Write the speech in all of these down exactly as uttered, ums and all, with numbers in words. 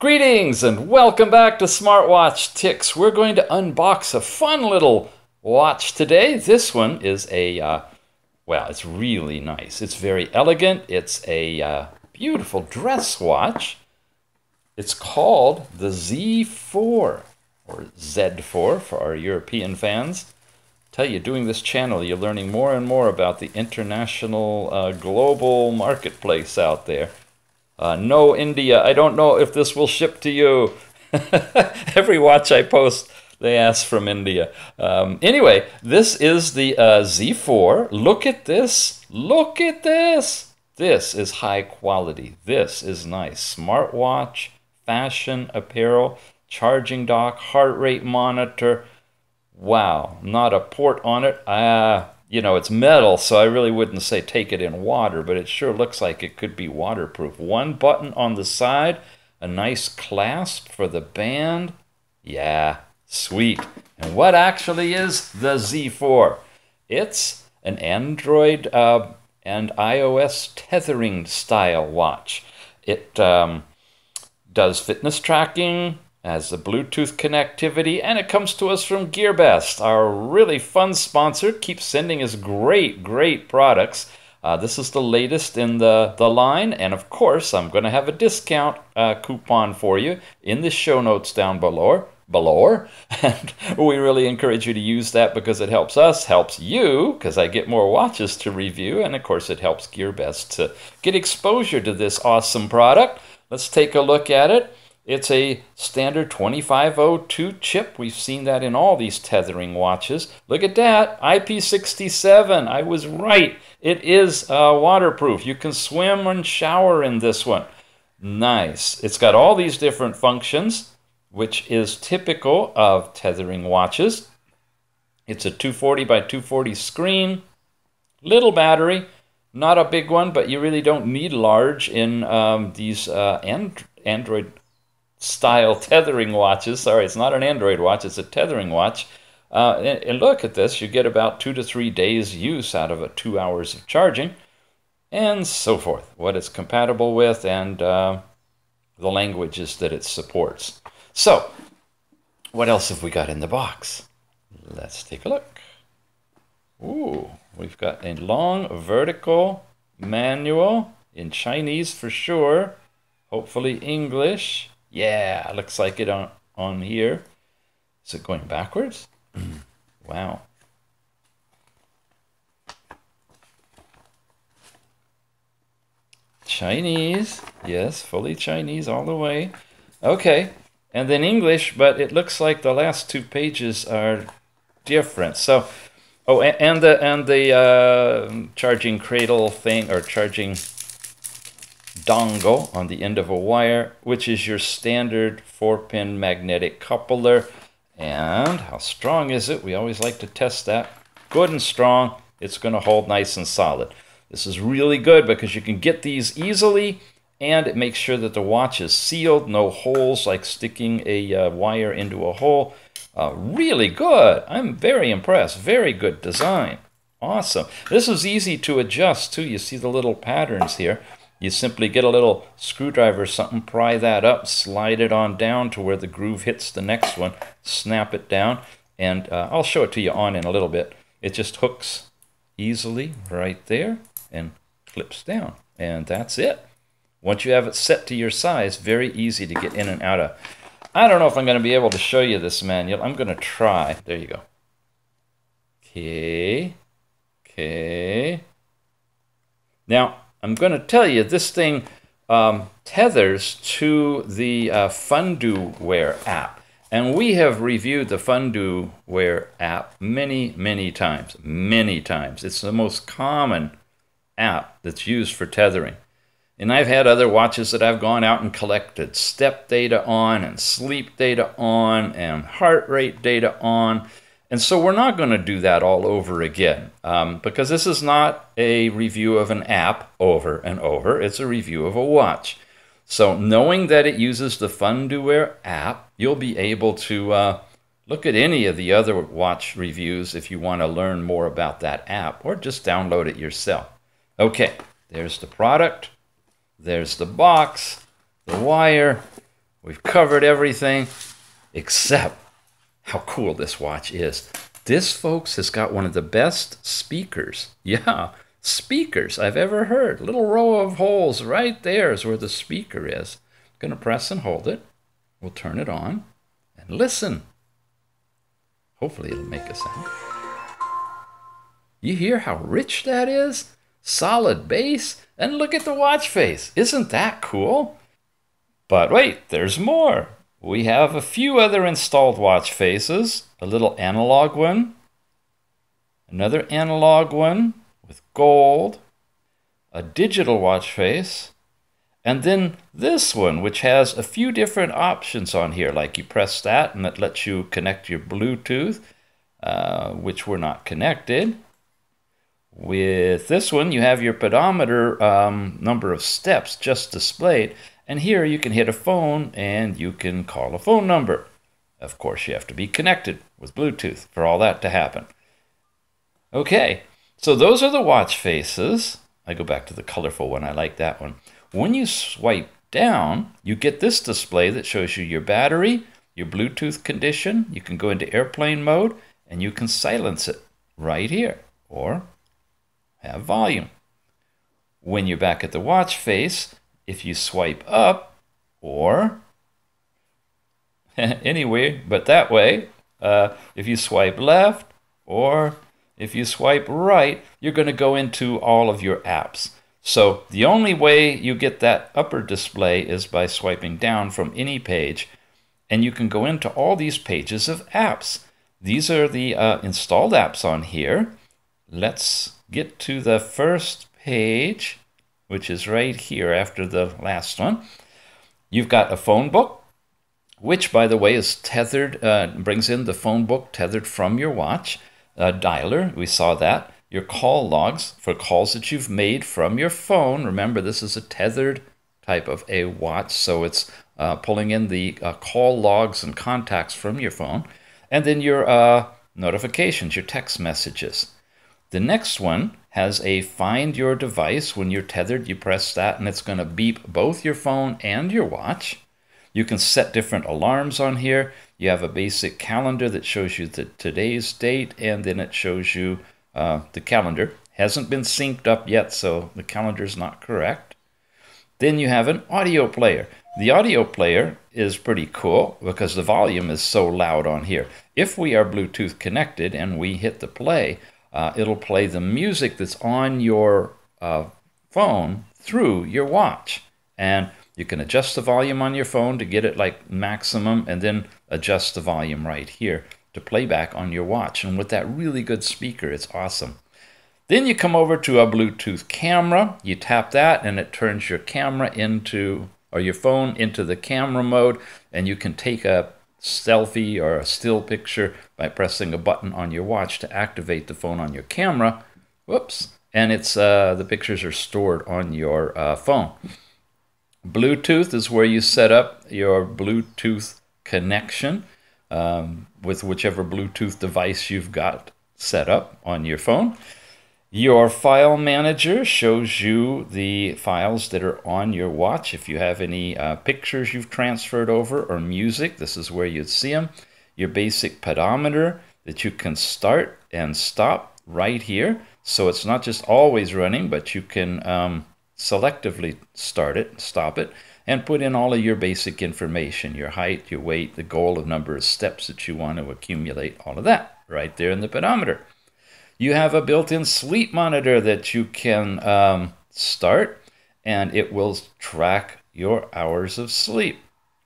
Greetings and welcome back to Smartwatch Ticks. We're going to unbox a fun little watch today. This one is a, uh, well, it's really nice. It's very elegant. It's a uh, beautiful dress watch. It's called the Z four, or Z four for our European fans. I tell you, doing this channel, you're learning more and more about the international uh, global marketplace out there. Uh, no, India, I don't know if this will ship to you. Every watch I post, they ask from India. Um, anyway, this is the uh, Z four. Look at this. Look at this. This is high quality. This is nice. Smartwatch, fashion, apparel, charging dock, heart rate monitor. Wow, not a port on it. Ah. Uh, You know, it's metal, so I really wouldn't say take it in water, but it sure looks like it could be waterproof. One button on the side, a nice clasp for the band. Yeah, sweet. And what actually is the Z four? It's an Android uh, and iOS tethering style watch. It um, does fitness tracking, has the Bluetooth connectivity, and it comes to us from Gearbest, our really fun sponsor. Keeps sending us great, great products. Uh, this is the latest in the, the line, and of course, I'm going to have a discount uh, coupon for you in the show notes down below. below. And we really encourage you to use that because it helps us, helps you, because I get more watches to review, and of course, it helps Gearbest to get exposure to this awesome product. Let's take a look at it. It's a standard twenty-five oh two chip. We've seen that in all these tethering watches. Look at that, I P sixty-seven. I was right. It is uh, waterproof. You can swim and shower in this one. Nice. It's got all these different functions, which is typical of tethering watches. It's a two forty by two forty screen, little battery, not a big one, but you really don't need large in um, these uh, and Android style tethering watches. Sorry, it's not an Android watch, it's a tethering watch. Uh, and, and look at this, you get about two to three days use out of a two hours of charging, and so forth. What it's compatible with and uh, the languages that it supports. So, what else have we got in the box? Let's take a look. Ooh, we've got a long vertical manual in Chinese for sure, hopefully English. Yeah, looks like it on, on here. Is it going backwards? Wow. Chinese. Yes, fully Chinese all the way. Okay. And then English, but it looks like the last two pages are different. So, oh, and, and the, and the uh, charging cradle thing, or charging dongle on the end of a wire, which is your standard four pin magnetic coupler. And how strong is it? We always like to test that. Good and strong. It's going to hold nice and solid. This is really good because you can get these easily, and it makes sure that the watch is sealed. No holes, like sticking a uh, wire into a hole. Uh, really good. I'm very impressed. Very good design. Awesome. This is easy to adjust too. You see the little patterns here. You simply get a little screwdriver or something, pry that up, slide it on down to where the groove hits the next one, snap it down, and uh, I'll show it to you on in a little bit. It just hooks easily right there and clips down, and that's it. Once you have it set to your size, very easy to get in and out of. I don't know if I'm going to be able to show you this manual. I'm going to try. There you go. Okay. Okay. Now, I'm going to tell you, this thing um, tethers to the uh, FundoWear app. And we have reviewed the FundoWear app many, many times. Many times. It's the most common app that's used for tethering. And I've had other watches that I've gone out and collected step data on, and sleep data on, and heart rate data on. And so we're not going to do that all over again, um, because this is not a review of an app over and over. It's a review of a watch. So knowing that it uses the FundoWear app, you'll be able to uh, look at any of the other watch reviews if you want to learn more about that app, or just download it yourself. Okay, there's the product. There's the box, the wire. We've covered everything except how cool this watch is. This, folks, has got one of the best speakers. Yeah, speakers I've ever heard. Little row of holes right there is where the speaker is. I'm going to press and hold it. We'll turn it on and listen. Hopefully it'll make a sound. You hear how rich that is? Solid bass. And look at the watch face. Isn't that cool? But wait, there's more. We have a few other installed watch faces. A little analog one. Another analog one with gold. A digital watch face. And then this one, which has a few different options on here. Like you press that and it lets you connect your Bluetooth, uh, which we're not connected. With this one, you have your pedometer um, number of steps just displayed. And here you can hit a phone and you can call a phone number. Of course, you have to be connected with Bluetooth for all that to happen. Okay, so those are the watch faces. I go back to the colorful one. I like that one. When you swipe down, you get this display that shows you your battery, your Bluetooth condition. You can go into airplane mode and you can silence it right here or have volume. When you're back at the watch face, if you swipe up or anywhere but that way, uh, if you swipe left or if you swipe right, you're going to go into all of your apps. So the only way you get that upper display is by swiping down from any page, and you can go into all these pages of apps. These are the uh, installed apps on here. Let's get to the first page, which is right here after the last one. You've got a phone book, which by the way is tethered, uh, brings in the phone book tethered from your watch. A dialer, we saw that. Your call logs for calls that you've made from your phone. Remember, this is a tethered type of a watch, so it's uh, pulling in the uh, call logs and contacts from your phone. And then your uh, notifications, your text messages. The next one has a find your device. When you're tethered, you press that and it's going to beep both your phone and your watch. You can set different alarms on here. You have a basic calendar that shows you the today's date, and then it shows you Uh, the calendar hasn't been synced up yet, so the calendar is not correct. Then you have an audio player. The audio player is pretty cool because the volume is so loud on here. If we are Bluetooth connected and we hit the play, uh, it'll play the music that's on your uh, phone through your watch. And you can adjust the volume on your phone to get it like maximum, and then adjust the volume right here to playback on your watch. And with that really good speaker, it's awesome. Then you come over to a Bluetooth camera. You tap that and it turns your camera into, or your phone into the camera mode, and you can take a selfie or a still picture by pressing a button on your watch to activate the phone on your camera. Whoops. And it's uh, the pictures are stored on your uh, phone. Bluetooth is where you set up your Bluetooth connection Um, with whichever Bluetooth device you've got set up on your phone. Your file manager shows you the files that are on your watch. If you have any uh, pictures you've transferred over or music, this is where you'd see them. Your basic pedometer that you can start and stop right here. So it's not just always running, but you can um, selectively start it, stop it, and put in all of your basic information, your height, your weight, the goal of number of steps that you want to accumulate, all of that right there in the pedometer. You have a built-in sleep monitor that you can um, start, and it will track your hours of sleep.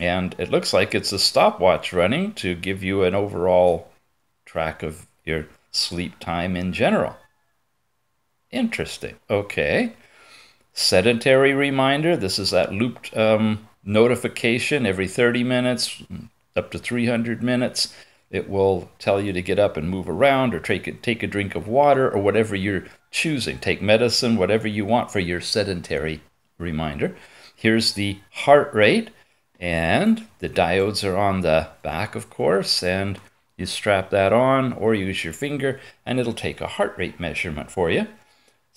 And it looks like it's a stopwatch running to give you an overall track of your sleep time in general. Interesting. Okay. Sedentary reminder, this is that looped um, notification every thirty minutes, up to three hundred minutes. It will tell you to get up and move around or take a, take a drink of water or whatever you're choosing. Take medicine, whatever you want for your sedentary reminder. Here's the heart rate, and the diodes are on the back, of course, and you strap that on or use your finger and it'll take a heart rate measurement for you.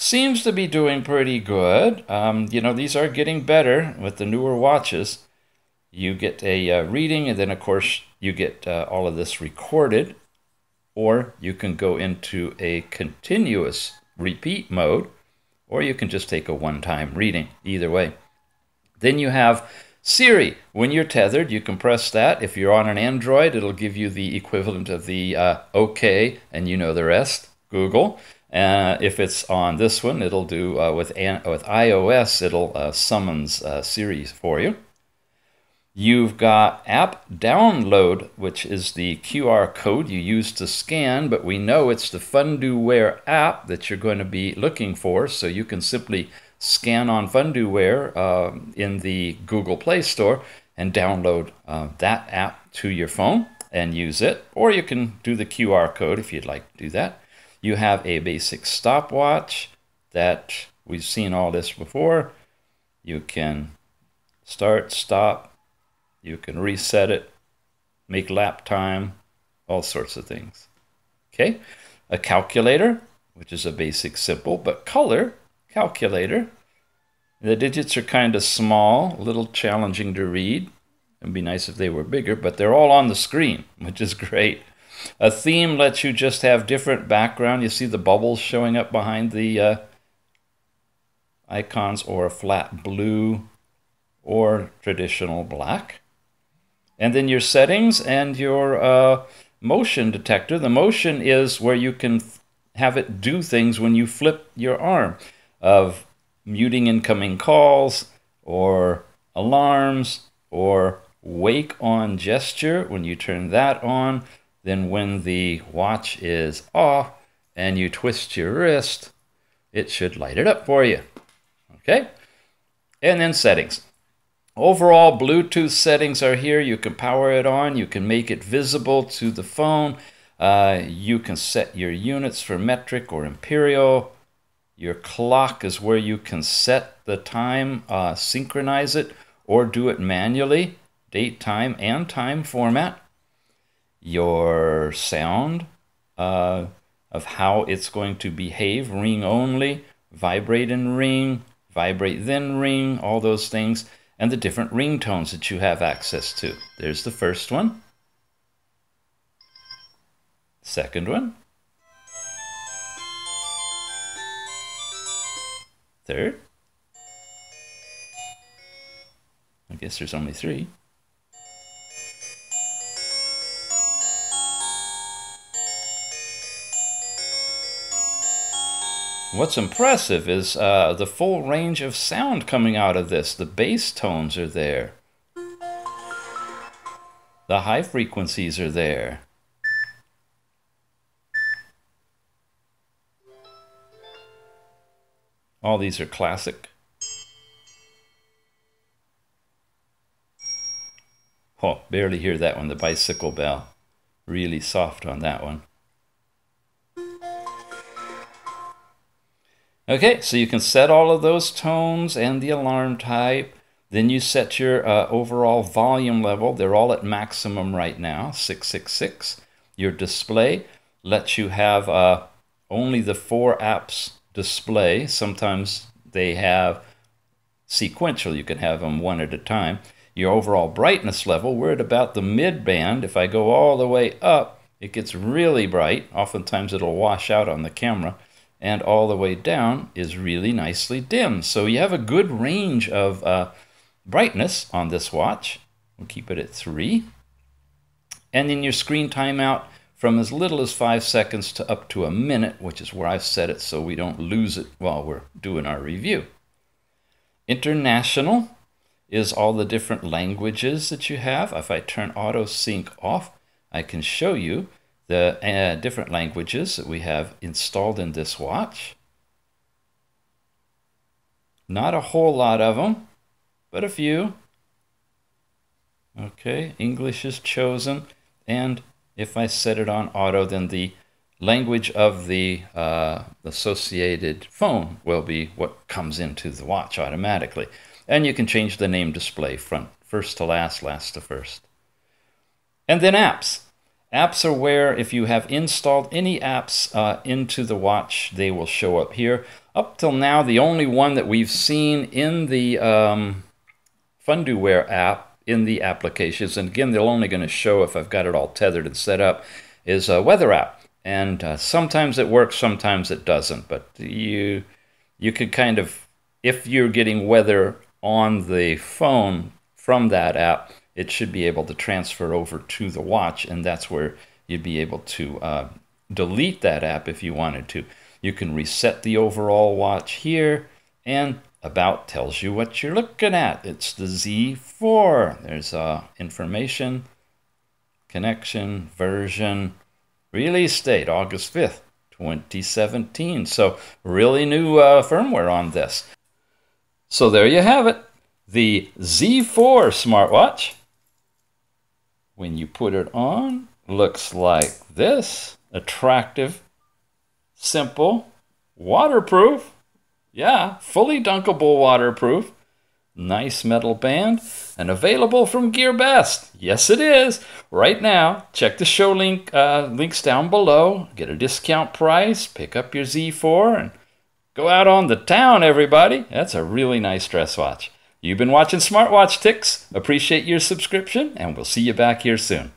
Seems to be doing pretty good. Um, you know, these are getting better with the newer watches. you get a uh, reading, and then of course you get uh, all of this recorded, or you can go into a continuous repeat mode, or you can just take a one-time reading, either way. Then you have Siri. When you're tethered, you can press that. If you're on an Android, it'll give you the equivalent of the uh, OK, and you know the rest, Google. Uh, if it's on this one, it'll do uh, with, an with iOS, it'll uh, summons uh, Siri for you. You've got app download, which is the Q R code you use to scan, but we know it's the FundoWear app that you're going to be looking for, so you can simply scan on FundoWear uh, in the Google Play Store and download uh, that app to your phone and use it, or you can do the Q R code if you'd like to do that. You have a basic stopwatch that we've seen all this before. You can start, stop. You can reset it, make lap time, all sorts of things. Okay, a calculator, which is a basic, simple, but color calculator. The digits are kind of small, a little challenging to read. It'd be nice if they were bigger, but they're all on the screen, which is great. A theme lets you just have different background. You see the bubbles showing up behind the uh, icons, or a flat blue or traditional black. And then your settings and your uh, motion detector. The motion is where you can have it do things when you flip your arm, of muting incoming calls or alarms, or wake on gesture when you turn that on. Then when the watch is off and you twist your wrist, it should light it up for you. Okay, and then settings. Overall, Bluetooth settings are here. You can power it on. You can make it visible to the phone. Uh, you can set your units for metric or imperial. Your clock is where you can set the time, uh, synchronize it, or do it manually. Date, time, and time format. Your sound, uh, of how it's going to behave. Ring only, vibrate and ring, vibrate then ring, all those things. And the different ringtones that you have access to. There's the first one. Second one. Third. I guess there's only three. What's impressive is uh, the full range of sound coming out of this. The bass tones are there. The high frequencies are there. All these are classic. Oh, barely hear that one, the bicycle bell. Really soft on that one. Okay, so you can set all of those tones and the alarm type. Then you set your uh, overall volume level. They're all at maximum right now, six six six. Your display lets you have uh, only the four apps display. Sometimes they have sequential. You can have them one at a time. Your overall brightness level, we're at about the mid band. If I go all the way up, it gets really bright. Oftentimes it'll wash out on the camera. And all the way down is really nicely dim. So you have a good range of uh, brightness on this watch. We'll keep it at three. And then your screen timeout from as little as five seconds to up to a minute, which is where I've set it so we don't lose it while we're doing our review. International is all the different languages that you have. If I turn auto sync off, I can show you the uh, different languages that we have installed in this watch. Not a whole lot of them, but a few. Okay, English is chosen, and if I set it on auto, then the language of the uh, associated phone will be what comes into the watch automatically. And you can change the name display from first to last, last to first. And then apps. Apps are where, if you have installed any apps uh, into the watch, they will show up here. Up till now, the only one that we've seen in the um, FundoWear app in the applications. And again, they're only going to show if I've got it all tethered and set up, is a weather app. And uh, sometimes it works, sometimes it doesn't. But you, you could kind of, if you're getting weather on the phone from that app, it should be able to transfer over to the watch, and that's where you'd be able to uh, delete that app if you wanted to. You can reset the overall watch here, and about tells you what you're looking at. It's the Z four. There's uh, information, connection, version, release date, August fifth, twenty seventeen. So really new uh, firmware on this. So there you have it, the Z four smartwatch. When you put it on, looks like this. Attractive, simple, waterproof. Yeah, fully dunkable waterproof. Nice metal band, and available from Gearbest. Yes, it is. Right now, check the show link, uh, links down below. Get a discount price, pick up your Z four, and go out on the town, everybody. That's a really nice dress watch. You've been watching Smartwatch Ticks. Appreciate your subscription, and we'll see you back here soon.